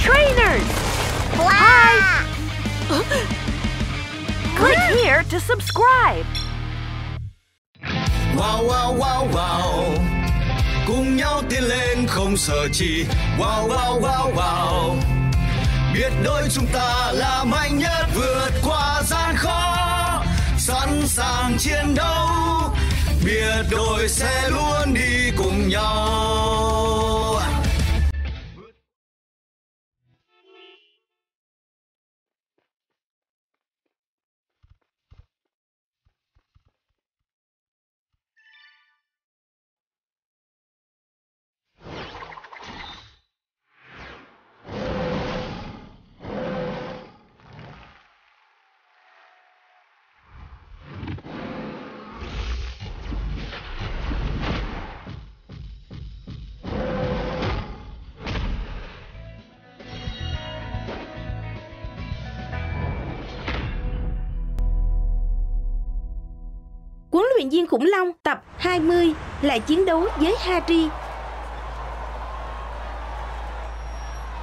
trainers! Blah. Hi! Click here to subscribe! Wow, wow, wow, wow! Cùng nhau tiến lên không sợ chi. Wow, wow, wow, wow! Biết đôi chúng ta là mạnh nhất, vượt qua gian khó, sẵn sàng chiến đấu. Biệt đội sẽ luôn đi cùng nhau. Huấn luyện viên khủng long tập 20 là chiến đấu với Harry.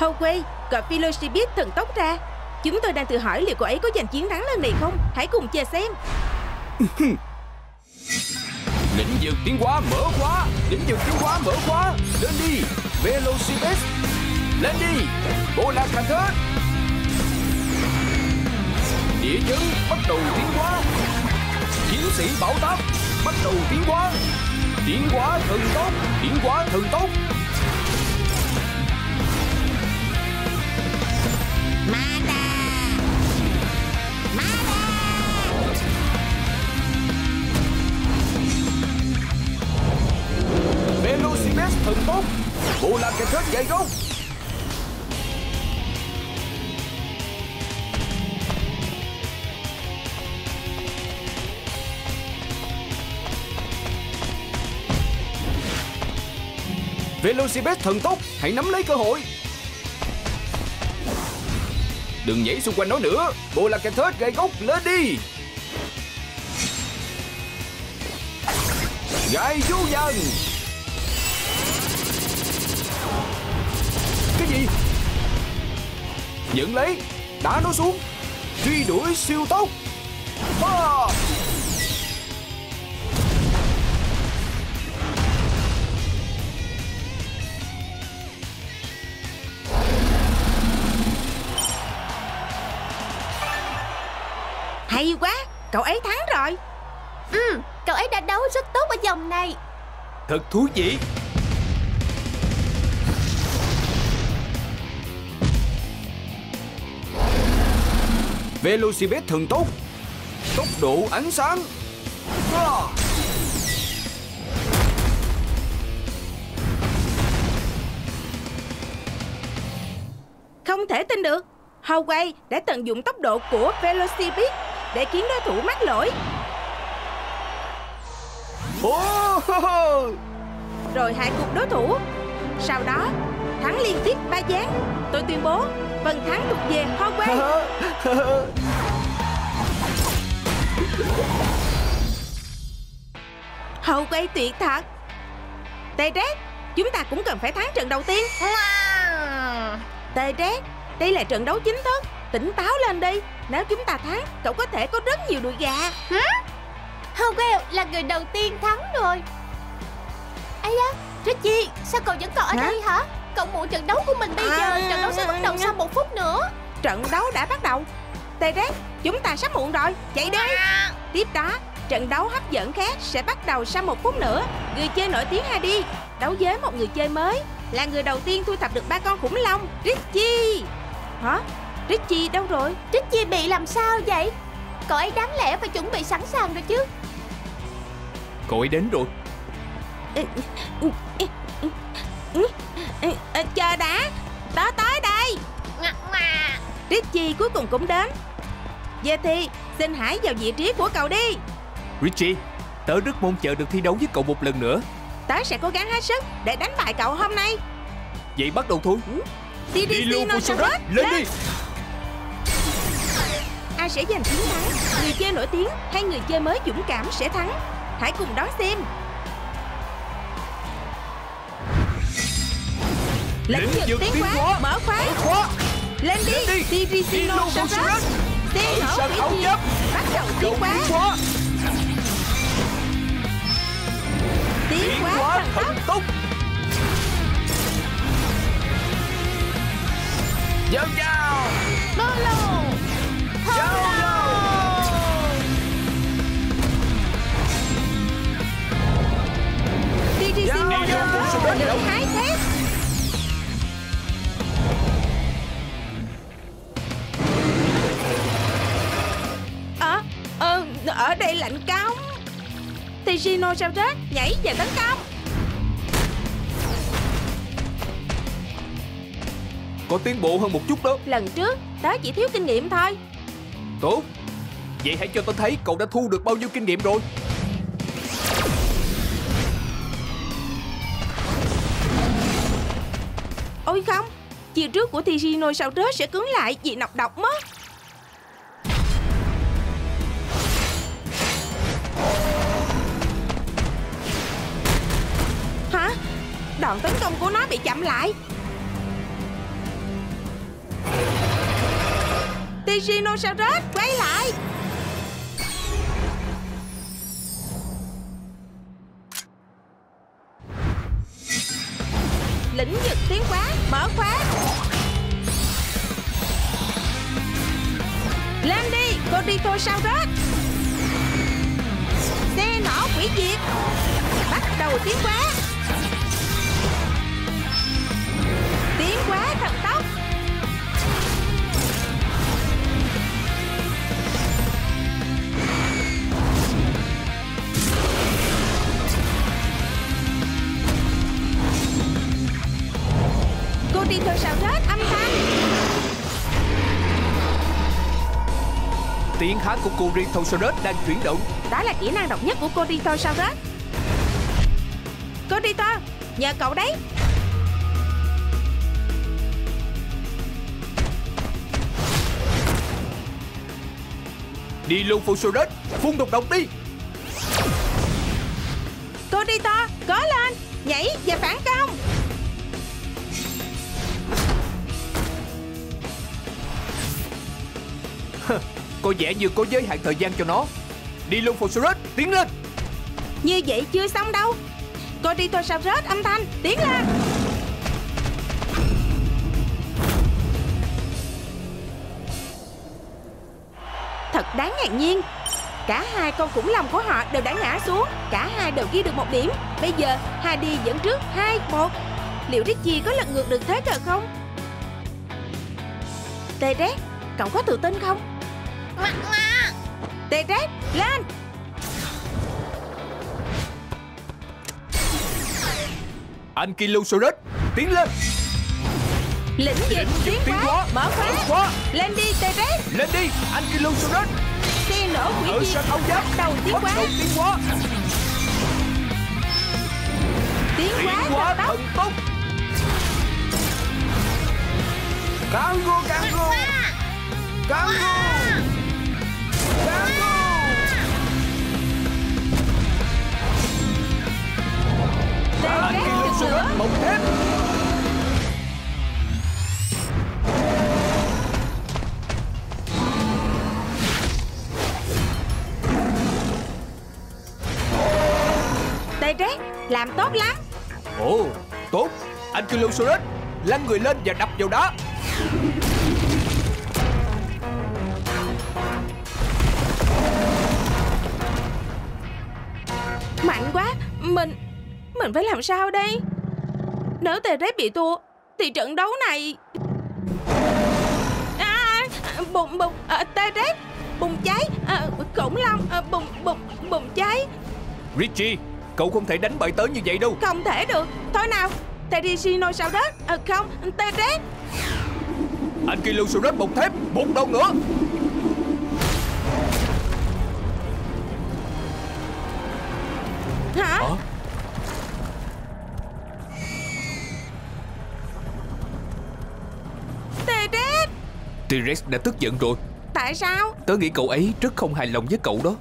Hawkeye, gọi Velocib thần tốc ra. Chúng tôi đang tự hỏi liệu cô ấy có giành chiến thắng lần này không? Hãy cùng chờ xem. Lĩnh vực tiến hóa mở khóa. Lĩnh vực tiến hóa mở khóa. Lên đi, Velocib. Lên đi, bộ lạc thành thớt. Địa chấn bắt đầu tiến hóa. Chiến sĩ bảo táp bắt đầu tiến hóa. Tiến hóa thần tốc. Tiến hóa thần tốc. Mada. Mada. Velociraptor thần tốc. Bộ lạc kẹt thớt dày gốc. Velocib thần tốc, hãy nắm lấy cơ hội. Đừng nhảy xung quanh nó nữa. Bộ lạc kẹt thớt gai gốc lên đi. Gai du nhân. Cái gì? Nhận lấy. Đá nó xuống. Truy đuổi siêu tốc. À! Hay quá, cậu ấy thắng rồi. Ừ, cậu ấy đã đấu rất tốt ở vòng này. Thật thú vị. Velociraptor thần tốc. Tốc độ ánh sáng. Không thể tin được, Huawei đã tận dụng tốc độ của Velociraptor để khiến đối thủ mắc lỗi. Rồi hạ gục đối thủ. Sau đó thắng liên tiếp 3 ván. Tôi tuyên bố phần thắng thuộc về Hawkeye. Hawkeye tuyệt thật. T-Rex, chúng ta cũng cần phải thắng trận đầu tiên. T-Rex, đây là trận đấu chính thức. Tỉnh táo lên đi. Nếu chúng ta thắng, cậu có thể có rất nhiều đùi gà. Hả? Hawkeye là người đầu tiên thắng rồi. Ây da, Richie, sao cậu vẫn còn ở đây hả? Cậu muộn trận đấu của mình bây giờ. Trận đấu sẽ bắt đầu sau 1 phút nữa. Trận đấu đã bắt đầu. T-Rex, chúng ta sắp muộn rồi. Chạy đi. Tiếp đó, trận đấu hấp dẫn khác sẽ bắt đầu sau 1 phút nữa. Người chơi nổi tiếng Hadi đấu với một người chơi mới, là người đầu tiên thu thập được 3 con khủng long. Richie. Hả? Richie đâu rồi? Richie bị làm sao vậy? Cậu ấy đáng lẽ phải chuẩn bị sẵn sàng rồi chứ. Cậu ấy đến rồi. Chờ đã. Tớ tới đây. Richie cuối cùng cũng đến. Giờ thì xin hãy vào vị trí của cậu đi. Richie, tớ rất mong chờ được thi đấu với cậu một lần nữa. Tớ sẽ cố gắng hết sức để đánh bại cậu hôm nay. Vậy bắt đầu thôi. T-Rex, lên đi. Ai sẽ giành chiến thắng? Người chơi nổi tiếng hay người chơi mới dũng cảm sẽ thắng? Hãy cùng đón xem. Lĩnh vực tiến hóa, mở khóa. Lên đi, T-Rex. Tiên hậu vĩ diệp, bắt đầu tiến hóa. Tiến hóa thần tốc. Giao giao. Lolo. Giao. Ở đây lạnh cống. T-Rex nhảy và tấn công. Có tiến bộ hơn một chút đó. Lần trước đó chỉ thiếu kinh nghiệm thôi. Tốt. Vậy hãy cho tôi thấy cậu đã thu được bao nhiêu kinh nghiệm rồi. Ôi không, chiều trước của T-Rex sẽ cứng lại vì nọc độc mất. Hả? Đòn tấn công của nó bị chậm lại. T-Rex quay lại. Lĩnh vực tiến hóa, mở khóa. Lên đi, T-Rex. Xe nỏ hủy diệt, bắt đầu tiến hóa. Tiến hóa thần tốc. T-Rex âm thanh. Tiếng hát của cô T-Rex đang chuyển động. Đó là kỹ năng độc nhất của cô T-Rex. Cô T-Rex, nhờ cậu đấy. Đi luôn T-Rex, phun độc đi. Cô T-Rex, cố lên, nhảy và phản công. Có vẻ như có giới hạn thời gian cho nó. Đi luôn Velociraptor, tiến lên. Như vậy chưa xong đâu. Cô đi thôi sao rớt âm thanh, tiến lên. Thật đáng ngạc nhiên. Cả hai con khủng long của họ đều đã ngã xuống. Cả hai đều ghi được một điểm. Bây giờ Hà đi dẫn trước 2-1. Liệu Richie có lật ngược được thế cờ không? T-Rex, cậu có tự tin không? T-Rex, lên. Anh Kylusaurus, tiến lên. Lĩnh vực tiến hóa, mở khóa. Lên đi T-Rex. Lên đi, anh Kylusaurus. Xe nổ hủy diệt, bắt đầu tiến hóa. Tiến hóa thần tốc. Kango. T-Rex làm tốt lắm. Ồ, tốt. Anh Kylusaurus lăn người lên và đập vào đá. Mạnh quá, mình phải làm sao đây? Nếu T-Rex bị thua thì trận đấu này bùng T-Rex bùng cháy, khủng long bùng cháy. Richie, cậu không thể đánh bại tớ như vậy đâu. Không thể được. Thôi nào, T-Rex sao đó. Không, T-Rex. Anh Kylusaurus bột thép, một đòn nữa. Hả? T-Rex. T-Rex đã tức giận rồi. Tại sao? Tớ nghĩ cậu ấy rất không hài lòng với cậu đó.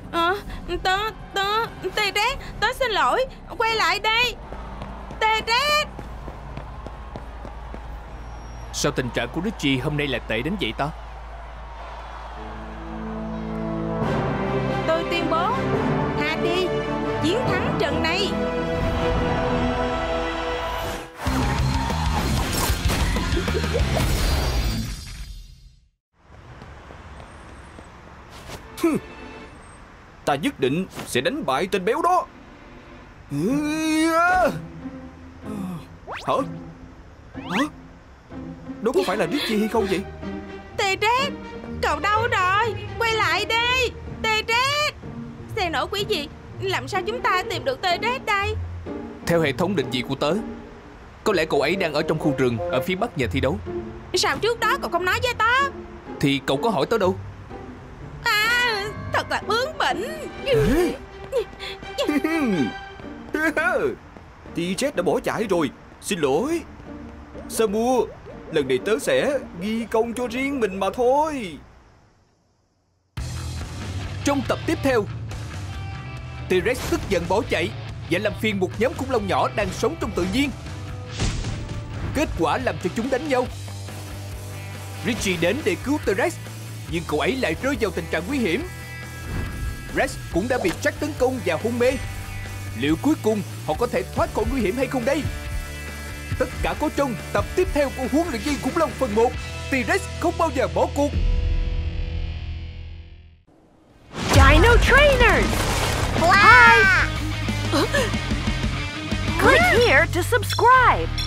T-Rex, tớ xin lỗi. Quay lại đây T-Rex. Sao tình trạng của Richie hôm nay lại tệ đến vậy ta? Tôi tuyên bố Hà đi chiến thắng trận này. Ta nhất định sẽ đánh bại tên béo đó. Hả? Hả? Đó có phải là Richie hay không vậy? T-Rex, cậu đâu rồi? Quay lại đi T-Rex. Xe nổ quỷ gì? Làm sao chúng ta tìm được T-Rex đây? Theo hệ thống định vị của tớ, có lẽ cậu ấy đang ở trong khu rừng ở phía bắc nhà thi đấu. Sao trước đó cậu không nói với tớ? Thì cậu có hỏi tớ đâu. À, thật là bướng bỉnh. T-Rex đã bỏ chạy rồi. Xin lỗi Samu, lần này tớ sẽ ghi công cho riêng mình mà thôi. Trong tập tiếp theo, T-Rex tức giận bỏ chạy và làm phiền một nhóm khủng long nhỏ đang sống trong tự nhiên. Kết quả làm cho chúng đánh nhau. Richie đến để cứu T-Rex, nhưng cậu ấy lại rơi vào tình trạng nguy hiểm. Rex cũng đã bị Jack tấn công và hôn mê. Liệu cuối cùng họ có thể thoát khỏi nguy hiểm hay không đây? Tất cả có trong tập tiếp theo của huấn luyện viên khủng long phần 1, T-Rex không bao giờ bỏ cuộc. Dino Trainers! Hi! Click here to subscribe!